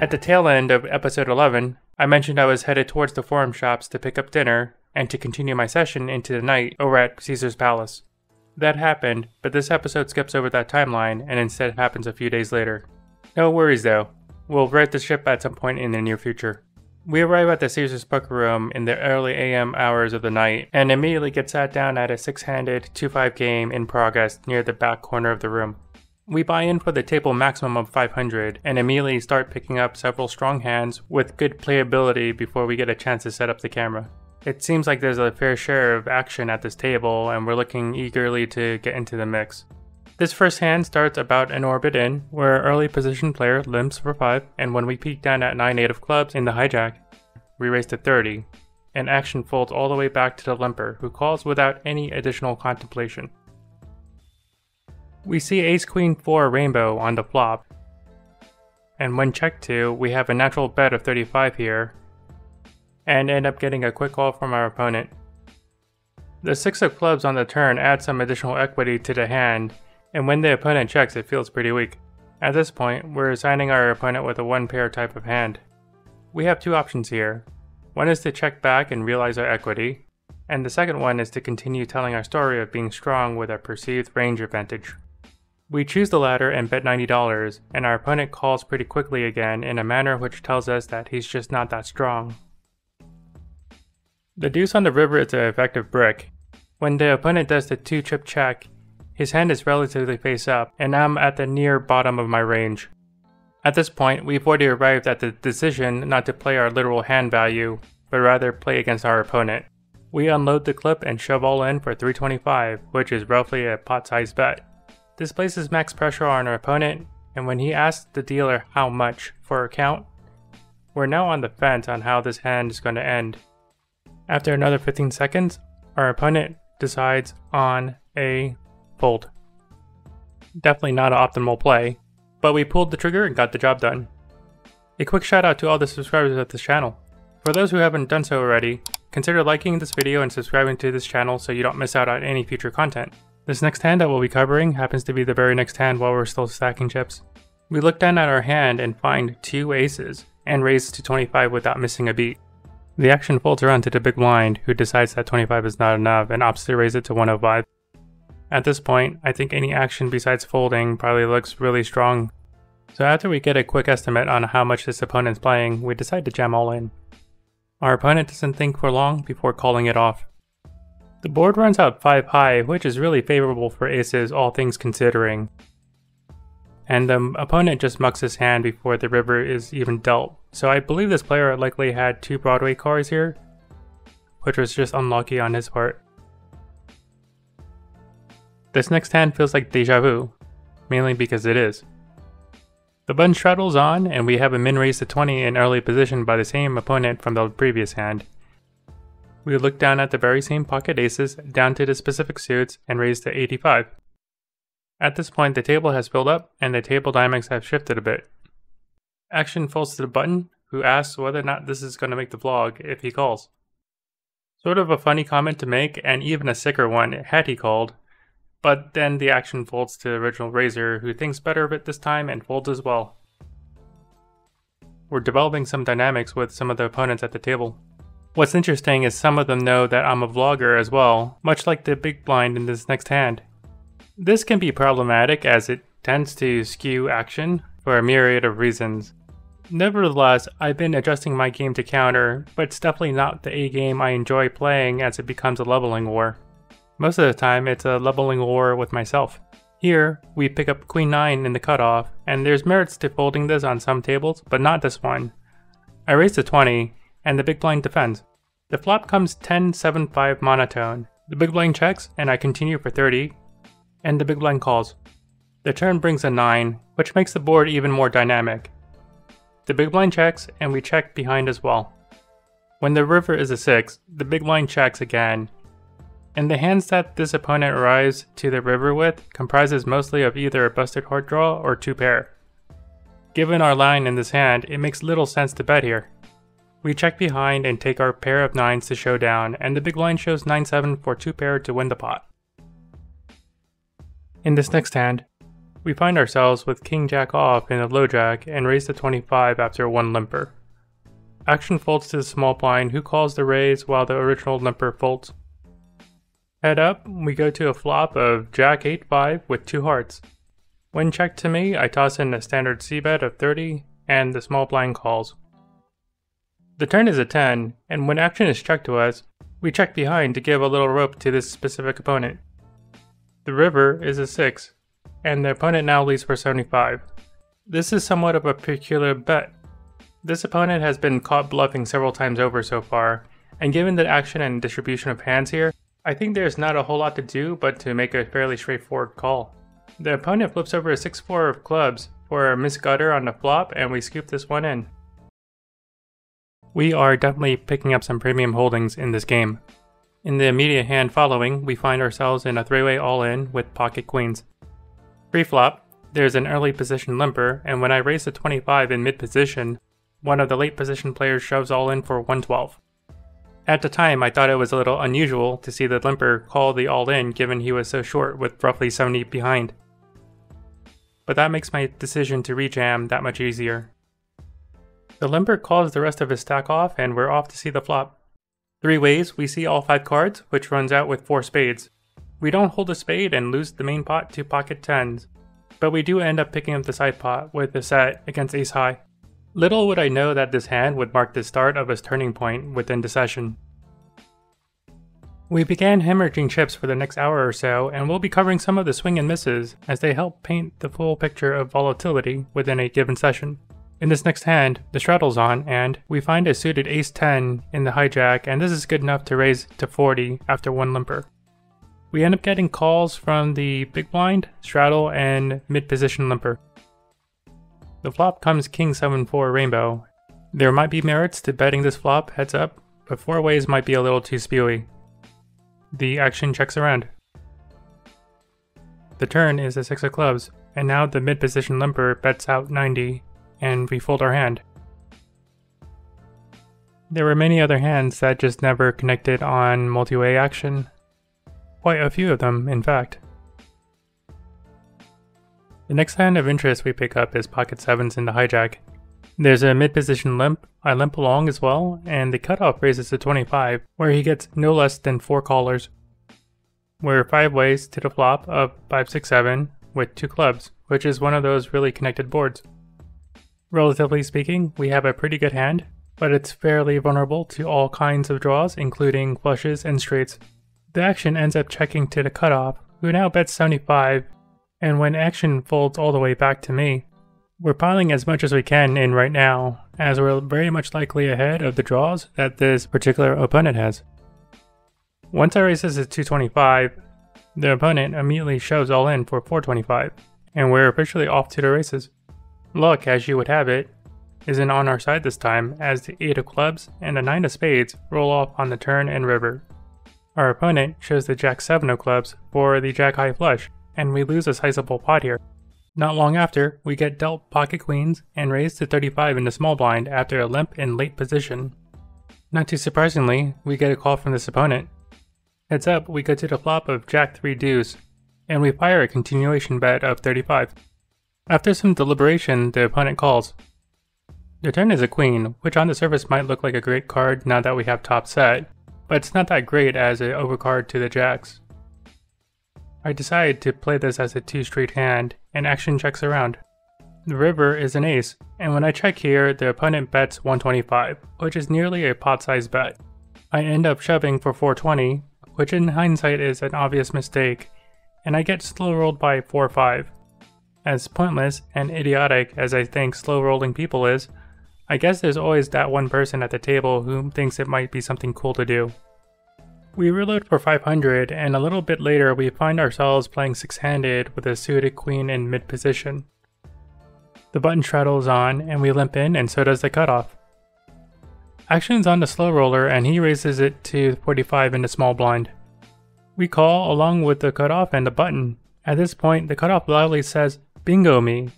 At the tail end of episode 11, I mentioned I was headed towards the Forum Shops to pick up dinner and to continue my session into the night over at Caesar's Palace. That happened, but this episode skips over that timeline and instead happens a few days later. No worries though, we'll right the ship at some point in the near future. We arrive at the Caesar's Poker Room in the early AM hours of the night and immediately get sat down at a 6-handed 2-5 game in progress near the back corner of the room. We buy in for the table maximum of 500 and immediately start picking up several strong hands with good playability before we get a chance to set up the camera. It seems like there's a fair share of action at this table and we're looking eagerly to get into the mix. This first hand starts about an orbit in, where early position player limps for 5, and when we peek down at 9-8 of clubs in the hijack, we raise to 30, and action folds all the way back to the limper, who calls without any additional contemplation. We see Ace-Queen-4 rainbow on the flop, and when checked to, we have a natural bet of 35 here, and end up getting a quick call from our opponent. The 6 of clubs on the turn adds some additional equity to the hand, and when the opponent checks, it feels pretty weak. At this point, we're assigning our opponent with a one pair type of hand. We have two options here. One is to check back and realize our equity, and the second one is to continue telling our story of being strong with our perceived range advantage. We choose the latter and bet $90, and our opponent calls pretty quickly again in a manner which tells us that he's just not that strong. The deuce on the river is an effective brick. When the opponent does the 2-chip check, his hand is relatively face up, and I'm at the near bottom of my range. At this point, we've already arrived at the decision not to play our literal hand value, but rather play against our opponent. We unload the clip and shove all in for 325, which is roughly a pot-sized bet. This places max pressure on our opponent, and when he asks the dealer how much for a count, we're now on the fence on how this hand is going to end. After another 15 seconds, our opponent decides on a fold. Definitely not an optimal play, but we pulled the trigger and got the job done. A quick shout out to all the subscribers of this channel. For those who haven't done so already, consider liking this video and subscribing to this channel so you don't miss out on any future content. This next hand that we'll be covering happens to be the very next hand while we're still stacking chips. We look down at our hand and find 2 aces and raise to 25 without missing a beat. The action folds around to the big blind, who decides that 25 is not enough and opts to raise it to 105. At this point, I think any action besides folding probably looks really strong. So after we get a quick estimate on how much this opponent's playing, we decide to jam all in. Our opponent doesn't think for long before calling it off. The board runs out 5 high, which is really favorable for aces, all things considering. And the opponent just mucks his hand before the river is even dealt. So I believe this player likely had 2 Broadway cards here, which was just unlucky on his part. This next hand feels like deja vu, mainly because it is. The button straddles on, and we have a min raise to 20 in early position by the same opponent from the previous hand. We look down at the very same pocket aces, down to the specific suits, and raise to 85. At this point, the table has filled up, and the table dynamics have shifted a bit. Action falls to the button, who asks whether or not this is going to make the vlog if he calls. Sort of a funny comment to make, and even a sicker one had he called. But then the action folds to the original raiser, who thinks better of it this time and folds as well. We're developing some dynamics with some of the opponents at the table. What's interesting is some of them know that I'm a vlogger as well, much like the big blind in this next hand. This can be problematic as it tends to skew action for a myriad of reasons. Nevertheless, I've been adjusting my game to counter, but it's definitely not the A game I enjoy playing as it becomes a leveling war. Most of the time, it's a leveling war with myself. Here, we pick up Queen 9 in the cutoff, and there's merits to folding this on some tables, but not this one. I raise to 20, and the big blind defends. The flop comes 10-7-5 monotone. The big blind checks, and I continue for 30, and the big blind calls. The turn brings a 9, which makes the board even more dynamic. The big blind checks, and we check behind as well. When the river is a 6, the big blind checks again. And the hands that this opponent arrives to the river with comprises mostly of either a busted heart draw or 2-pair. Given our line in this hand, it makes little sense to bet here. We check behind and take our pair of 9s to show down, and the big blind shows 9-7 for 2-pair to win the pot. In this next hand, We find ourselves with King Jack off in a low jack and raise to 25 after one limper. Action folds to the small blind, who calls the raise while the original limper folds. Head up, we go to a flop of Jack 8-5 with two hearts. When checked to me, I toss in a standard c-bet of 30 and the small blind calls. The turn is a 10, and when action is checked to us, we check behind to give a little rope to this specific opponent. The river is a 6, and the opponent now leads for 75. This is somewhat of a peculiar bet. This opponent has been caught bluffing several times over so far, and given the action and distribution of hands here, I think there's not a whole lot to do but to make a fairly straightforward call. The opponent flips over a 6-4 of clubs for a misgutter on the flop, and we scoop this one in. We are definitely picking up some premium holdings in this game. In the immediate hand following, we find ourselves in a 3-way all-in with pocket queens. Pre-flop, there's an early position limper, and when I raise to 25 in mid-position, one of the late position players shoves all in for 112. At the time, I thought it was a little unusual to see the limper call the all in given he was so short with roughly 70 behind. But that makes my decision to rejam that much easier. The limper calls the rest of his stack off, and we're off to see the flop. Three ways, we see all 5 cards, which runs out with 4 spades. We don't hold a spade and lose the main pot to pocket 10s, but we do end up picking up the side pot with a set against ace high. Little would I know that this hand would mark the start of his turning point within the session. We began hemorrhaging chips for the next hour or so, and we'll be covering some of the swing and misses as they help paint the full picture of volatility within a given session. In this next hand, the straddle's on, and we find a suited ace-10 in the hijack, and this is good enough to raise to 40 after one limper. We end up getting calls from the big blind, straddle, and mid-position limper. The flop comes King 7-4 rainbow. There might be merits to betting this flop heads up, but 4 ways might be a little too spewy. The action checks around. The turn is a 6 of clubs, and now the mid-position limper bets out 90. And we fold our hand. There were many other hands that just never connected on multi-way action. Quite a few of them, in fact. The next hand of interest we pick up is pocket 7s in the hijack. There's a mid-position limp, I limp along as well, and the cutoff raises to 25, where he gets no less than 4 callers. We're 5 ways to the flop of 5-6-7 with 2 clubs, which is one of those really connected boards. Relatively speaking, we have a pretty good hand, but it's fairly vulnerable to all kinds of draws, including flushes and straights. The action ends up checking to the cutoff, who now bets 75, and when action folds all the way back to me, we're piling as much as we can in right now, as we're very much likely ahead of the draws that this particular opponent has. Once I raise this to 225, the opponent immediately shoves all in for 425, and we're officially off to the races. Luck, as you would have it, isn't on our side this time, as the 8 of clubs and the 9 of spades roll off on the turn and river. Our opponent shows the Jack 7 of clubs for the Jack high flush, and we lose a sizable pot here. Not long after, we get dealt pocket queens and raised to 35 in the small blind after a limp in late position. Not too surprisingly, we get a call from this opponent. Heads up, we go to the flop of Jack 3 deuce, and we fire a continuation bet of 35. After some deliberation, the opponent calls. The turn is a queen, which on the surface might look like a great card now that we have top set, but it's not that great as an overcard to the jacks. I decide to play this as a 2-street hand, and action checks around. The river is an ace, and when I check here, the opponent bets 125, which is nearly a pot-sized bet. I end up shoving for 420, which in hindsight is an obvious mistake, and I get slow-rolled by 4-5. As pointless and idiotic as I think slow rolling people is, I guess there's always that one person at the table who thinks it might be something cool to do. We reload for 500, and a little bit later we find ourselves playing 6-handed with a suited queen in mid position. The button straddle is on, and we limp in, and so does the cutoff. Action's on the slow roller, and he raises it to 45 in the small blind. We call along with the cutoff and the button. At this point, the cutoff loudly says, "Bingo me."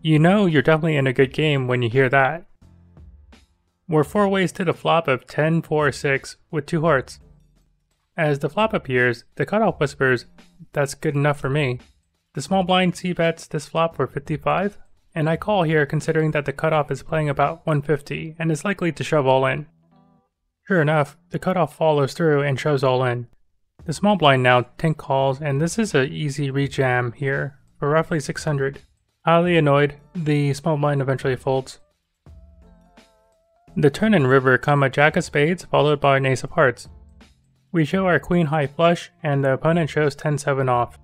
You know you're definitely in a good game when you hear that. We're 4 ways to the flop of 10-4-6 with 2 hearts. As the flop appears, the cutoff whispers, "That's good enough for me." The small blind c-bets this flop for 55, and I call here considering that the cutoff is playing about 150 and is likely to shove all in. Sure enough, the cutoff follows through and shoves all in. The small blind now tank calls, and this is an easy rejam here for roughly 600. Highly annoyed, the small blind eventually folds. The turn and river come a jack of spades followed by an ace of hearts. We show our queen high flush, and the opponent shows 10-7 off.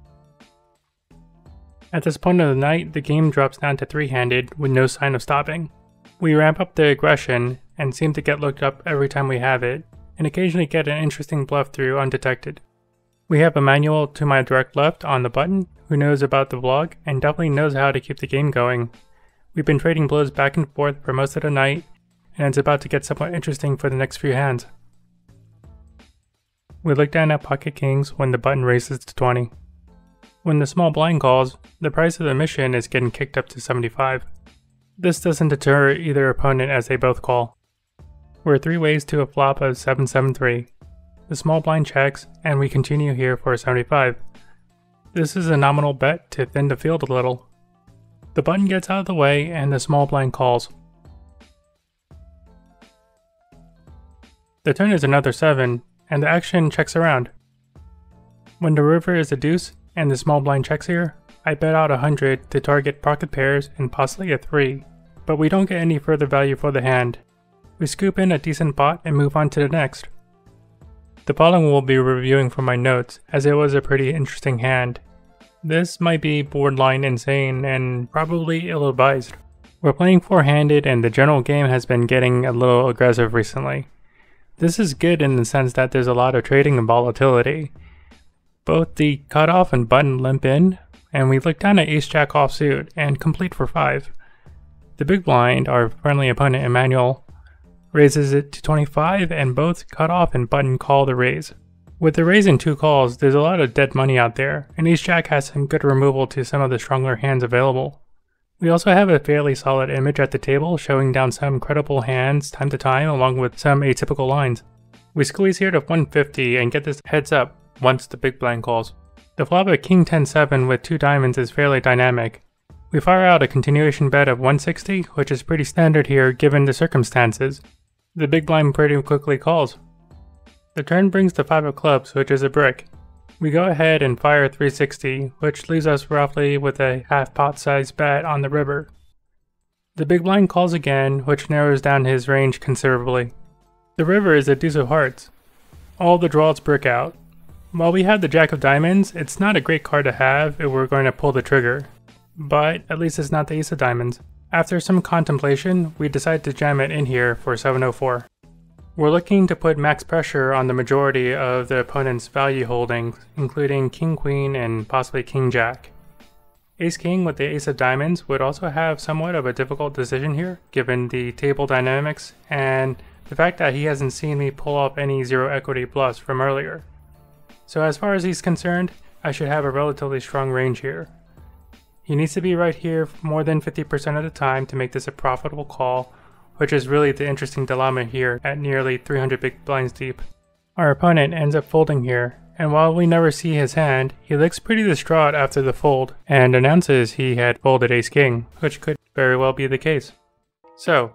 At this point of the night, the game drops down to three-handed with no sign of stopping. We ramp up the aggression and seem to get looked up every time we have it, and occasionally get an interesting bluff through undetected. We have Emmanuel to my direct left on the button, who knows about the vlog and definitely knows how to keep the game going. We've been trading blows back and forth for most of the night, and it's about to get somewhat interesting for the next few hands. We look down at pocket kings when the button raises to 20. When the small blind calls, the price of admission is getting kicked up to 75. This doesn't deter either opponent as they both call. We're three ways to a flop of 7-7-3. The small blind checks, and we continue here for 75. This is a nominal bet to thin the field a little. The button gets out of the way, and the small blind calls. The turn is another 7, and the action checks around. When the river is a deuce, and the small blind checks here, I bet out 100 to target pocket pairs and possibly a 3, but we don't get any further value for the hand. We scoop in a decent pot and move on to the next. The following will be reviewing from my notes, as it was a pretty interesting hand. This might be borderline insane and probably ill-advised. We're playing four-handed, and the general game has been getting a little aggressive recently. This is good in the sense that there's a lot of trading and volatility. Both the cutoff and button limp in, and we look down at ace-jack offsuit and complete for 5. The big blind, our friendly opponent Emmanuel, raises it to 25, and both cutoff and button call the raise. With the raise and two calls, there's a lot of dead money out there, and ace jack has some good removal to some of the stronger hands available. We also have a fairly solid image at the table, showing down some credible hands time to time along with some atypical lines. We squeeze here to 150 and get this heads up once the big blind calls. The flop of king 10-7 with two diamonds is fairly dynamic. We fire out a continuation bet of 160, which is pretty standard here given the circumstances. The big blind pretty quickly calls. The turn brings the 5 of clubs, which is a brick. We go ahead and fire 360, which leaves us roughly with a half pot size bet on the river. The big blind calls again, which narrows down his range considerably. The river is a deuce of hearts. All the draws brick out. While we have the jack of diamonds, it's not a great card to have if we're going to pull the trigger. But at least it's not the ace of diamonds. After some contemplation, we decide to jam it in here for 704. We're looking to put max pressure on the majority of the opponent's value holdings, including king-queen and possibly king-jack. Ace-king with the ace of diamonds would also have somewhat of a difficult decision here, given the table dynamics and the fact that he hasn't seen me pull off any zero equity bluffs from earlier. So as far as he's concerned, I should have a relatively strong range here. He needs to be right here more than 50% of the time to make this a profitable call, which is really the interesting dilemma here at nearly 300 big blinds deep. Our opponent ends up folding here, and while we never see his hand, he looks pretty distraught after the fold and announces he had folded ace-king, which could very well be the case. So,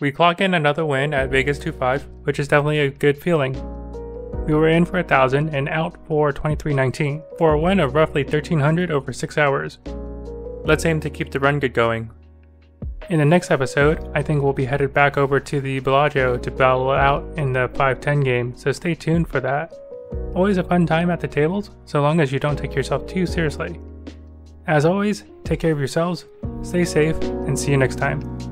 we clock in another win at Vegas 2-5, which is definitely a good feeling. We were in for 1,000 and out for 2319 for a win of roughly 1,300 over 6 hours. Let's aim to keep the run good going. In the next episode, I think we'll be headed back over to the Bellagio to battle out in the 5-10 game, so stay tuned for that. Always a fun time at the tables, so long as you don't take yourself too seriously. As always, take care of yourselves, stay safe, and see you next time.